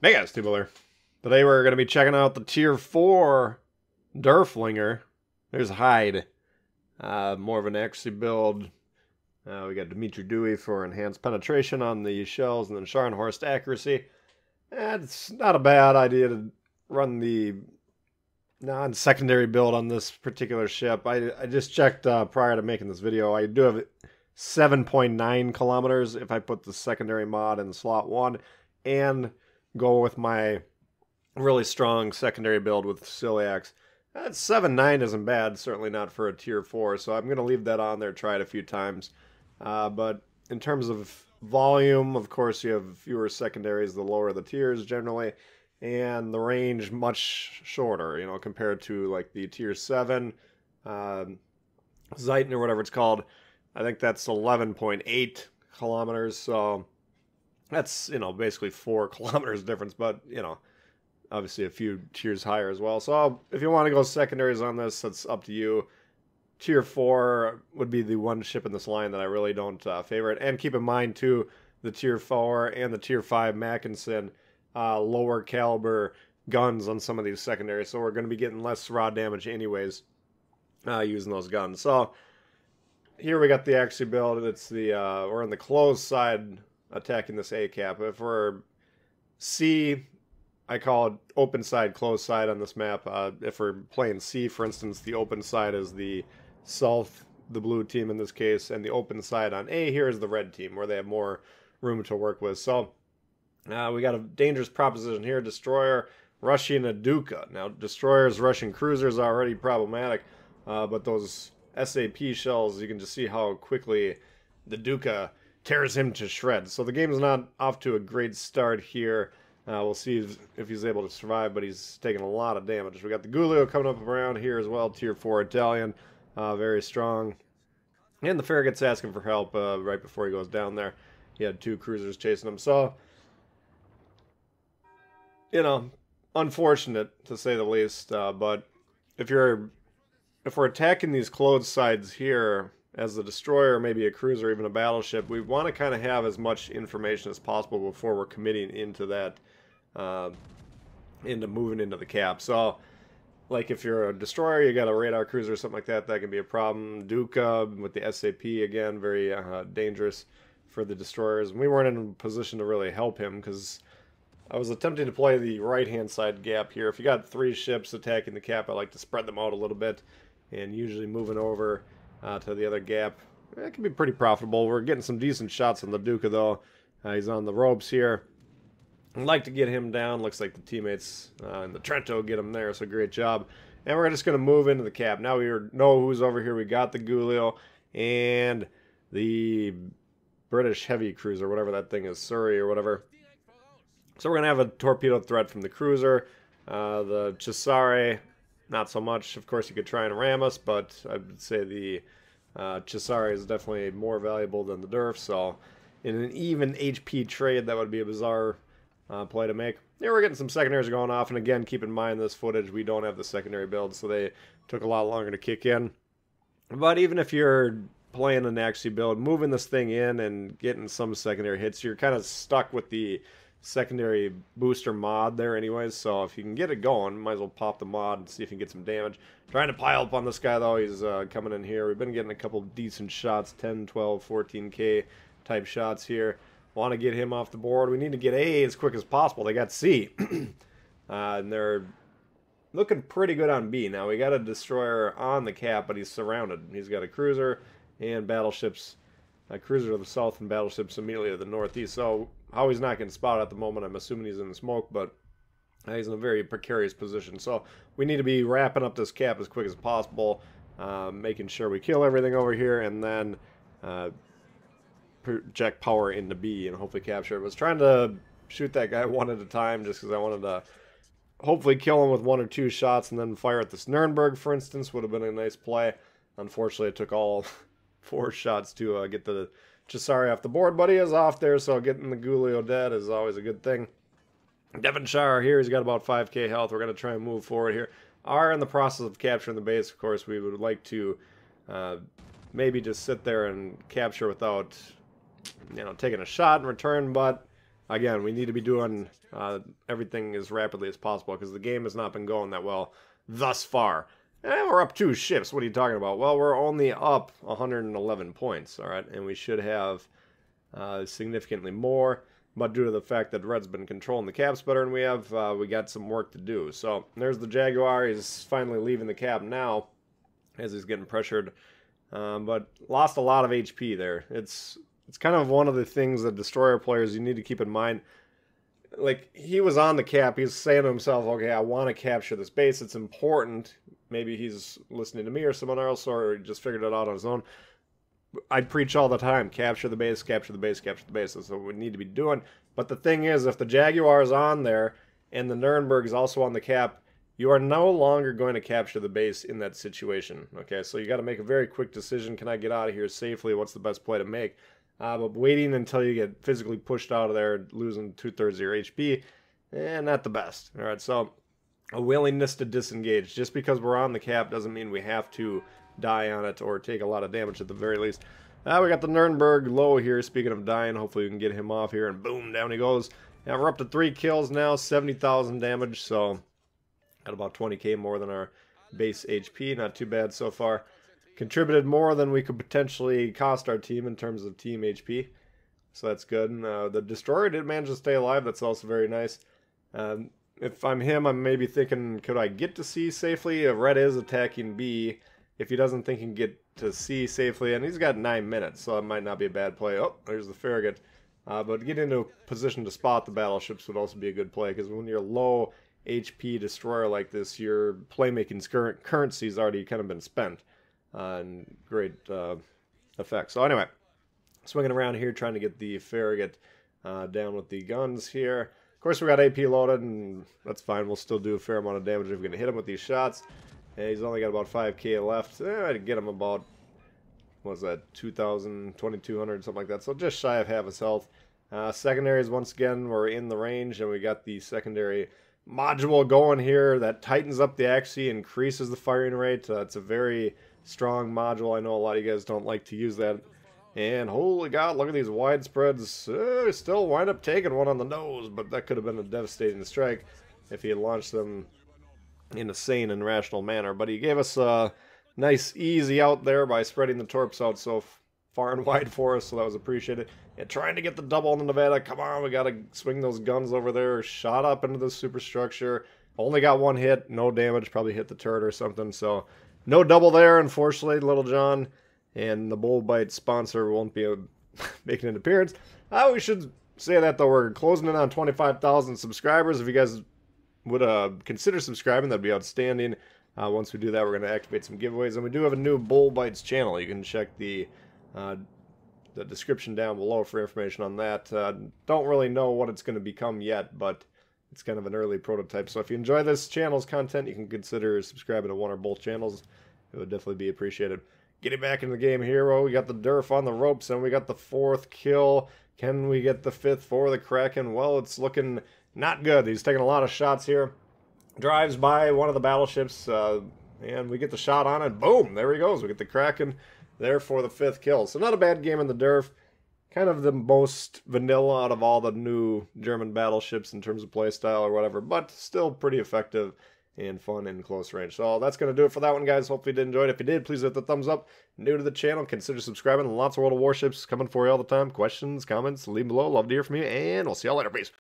Hey guys, T Bull. Today we're going to be checking out the Tier 4 Derfflinger. There's Hyde. More of an accuracy build. We got Dimitri Dewey for enhanced penetration on the shells and then Scharnhorst accuracy. It's not a bad idea to run the non-secondary build on this particular ship. I just checked prior to making this video. I do have 7.9 kilometers if I put the secondary mod in slot 1 and go with my really strong secondary build with Ciliacs. That 7.9 isn't bad, certainly not for a Tier 4, so I'm going to leave that on there, try it a few times. But in terms of volume, of course, you have fewer secondaries the lower the tiers generally, and the range much shorter, you know, compared to like the Tier 7, Zeiten or whatever it's called. I think that's 11.8 kilometers, so that's, you know, basically 4 kilometers difference, but, you know, obviously a few tiers higher as well. So if you want to go secondaries on this, that's up to you. Tier 4 would be the one ship in this line that I really don't favorite. And keep in mind, too, the Tier 4 and the Tier 5 Mackensen lower caliber guns on some of these secondaries. So we're going to be getting less raw damage anyways using those guns. So here we got the accuracy build. It's the we're on the close side attacking this A cap. If we're C, I call it open side, close side on this map. If we're playing C, for instance, the open side is the south, the blue team in this case, and the open side on A here is the red team, where they have more room to work with. So we got a dangerous proposition here. Destroyer rushing a Duca. Now, destroyers rushing cruisers are already problematic, but those SAP shells, you can just see how quickly the Duca tears him to shreds. So the game's not off to a great start here. We'll see if he's able to survive, but he's taking a lot of damage. We got the Giulio coming up around here as well, Tier 4 Italian, very strong. And the Farragut's asking for help right before he goes down there. He had 2 cruisers chasing him, so, you know, unfortunate to say the least. But if we're attacking these closed sides here as the destroyer, maybe a cruiser, even a battleship, we want to kind of have as much information as possible before we're committing into that, into moving into the cap. So, like if you're a destroyer, you got a radar cruiser or something like that, that can be a problem. Duca with the SAP, again, very dangerous for the destroyers. And we weren't in a position to really help him because I was attempting to play the right-hand side gap here. If you got 3 ships attacking the cap, I like to spread them out a little bit and usually moving over to the other gap. It can be pretty profitable. We're getting some decent shots on the Duca, though. He's on the ropes here. I'd like to get him down. Looks like the teammates in the Trento get him there, so great job. And we're just going to move into the cap. Now we know who's over here. We got the Giulio and the British heavy cruiser, whatever that thing is, Surrey or whatever. So we're going to have a torpedo threat from the cruiser. The Cesare, not so much. Of course, you could try and ram us, but I would say the Cesare is definitely more valuable than the Derff, so in an even HP trade, that would be a bizarre play to make. Here we're getting some secondaries going off, and again, keep in mind this footage, we don't have the secondary build, so they took a lot longer to kick in. But even if you're playing an accuracy build, moving this thing in and getting some secondary hits, you're kind of stuck with the secondary booster mod there anyways, so if you can get it going, might as well pop the mod and see if you can get some damage. Trying to pile up on this guy though. He's coming in here. We've been getting a couple decent shots, 10, 12, 14k type shots here. Want to get him off the board. We need to get A as quick as possible. They got C and they're looking pretty good on B. Now we got a destroyer on the cap, but he's surrounded. He's got a cruiser and battleships, a cruiser to the south and battleships immediately to the northeast. So how he's not getting spotted at the moment, I'm assuming he's in the smoke, but he's in a very precarious position. So we need to be wrapping up this cap as quick as possible, making sure we kill everything over here, and then project power into B and hopefully capture it. I was trying to shoot that guy one at a time just because I wanted to hopefully kill him with 1 or 2 shots and then fire at this Nürnberg, for instance, would have been a nice play. Unfortunately, it took all 4 shots to get the Cesare off the board, but he is off there, so getting the Giulio dead is always a good thing. Devonshire here, he's got about 5k health. We're going to try and move forward here. Are in the process of capturing the base, of course. We would like to maybe just sit there and capture without, you know, taking a shot in return, but again, we need to be doing everything as rapidly as possible because the game has not been going that well thus far. And we're up 2 ships. What are you talking about? Well, we're only up 111 points, all right? And we should have significantly more, but due to the fact that Red's been controlling the caps better and we have, we got some work to do. So there's the Jaguar. He's finally leaving the cap now as he's getting pressured, but lost a lot of HP there. It's kind of one of the things that Destroyer players you need to keep in mind. Like, he was on the cap. He's saying to himself, okay, I want to capture this base. It's important. Maybe he's listening to me or someone else, or he just figured it out on his own. I preach all the time, capture the base, capture the base, capture the base. That's what we need to be doing. But the thing is, if the Jaguar is on there and the Nürnberg is also on the cap, you are no longer going to capture the base in that situation. Okay, so you got to make a very quick decision. Can I get out of here safely? What's the best play to make? But waiting until you get physically pushed out of there, losing 2/3 of your HP, not the best. All right, so a willingness to disengage. Just because we're on the cap doesn't mean we have to die on it or take a lot of damage at the very least. We got the Nürnberg low here. Speaking of dying, hopefully we can get him off here, and boom, down he goes. Yeah, we're up to 3 kills now, 70,000 damage, so at about 20k more than our base HP. Not too bad so far. Contributed more than we could potentially cost our team in terms of team HP, so that's good. And, the Destroyer did manage to stay alive. That's also very nice. If I'm him, I'm maybe thinking, could I get to C safely? Red is attacking B. If he doesn't think he can get to C safely, and he's got 9 minutes, so it might not be a bad play. Oh, there's the Farragut. But get into a position to spot the battleships would also be a good play, because when you're low HP destroyer like this, your playmaking's currency's already kind of been spent on great effect. So anyway, swinging around here, trying to get the Farragut down with the guns here. Of course, we got AP loaded, and that's fine. We'll still do a fair amount of damage if we can hit him with these shots. And he's only got about 5k left. I'd get him about, what was that, 2,000, 2,200, something like that. So just shy of half his health. Secondaries, once again, were in the range, and we got the secondary module going here. That tightens up the axis, increases the firing rate. It's a very strong module. I know a lot of you guys don't like to use that. And holy God, look at these wide spreads. Still wind up taking one on the nose, but that could have been a devastating strike if he had launched them in a sane and rational manner. But he gave us a nice easy out there by spreading the torps out so far and wide for us, so that was appreciated. And trying to get the double on the Nevada. Come on, we gotta swing those guns over there. Shot up into the superstructure. Only got 1 hit, no damage, probably hit the turret or something, so no double there, unfortunately, Little John. And the Bull Bites sponsor won't be making an appearance. We should say that, though. We're closing in on 25,000 subscribers. If you guys would consider subscribing, that'd be outstanding. Once we do that, we're going to activate some giveaways, and we do have a new Bull Bites channel. You can check the description down below for information on that. Don't really know what it's going to become yet, but it's kind of an early prototype. So if you enjoy this channel's content, you can consider subscribing to one or both channels. It would definitely be appreciated. Getting back into the game here. Well, we got the Derff on the ropes, and we got the 4th kill. Can we get the 5th for the Kraken? Well, it's looking not good. He's taking a lot of shots here. Drives by one of the battleships, and we get the shot on it. Boom! There he goes. We get the Kraken there for the 5th kill. So not a bad game in the Derff. Kind of the most vanilla out of all the new German battleships in terms of playstyle or whatever, but still pretty effective and fun in close range. So that's going to do it for that one, guys. Hopefully you did enjoy it. If you did, please hit the thumbs up. New to the channel, consider subscribing. Lots of World of Warships coming for you all the time. Questions, comments, leave them below. Love to hear from you, and we'll see y'all later. Peace.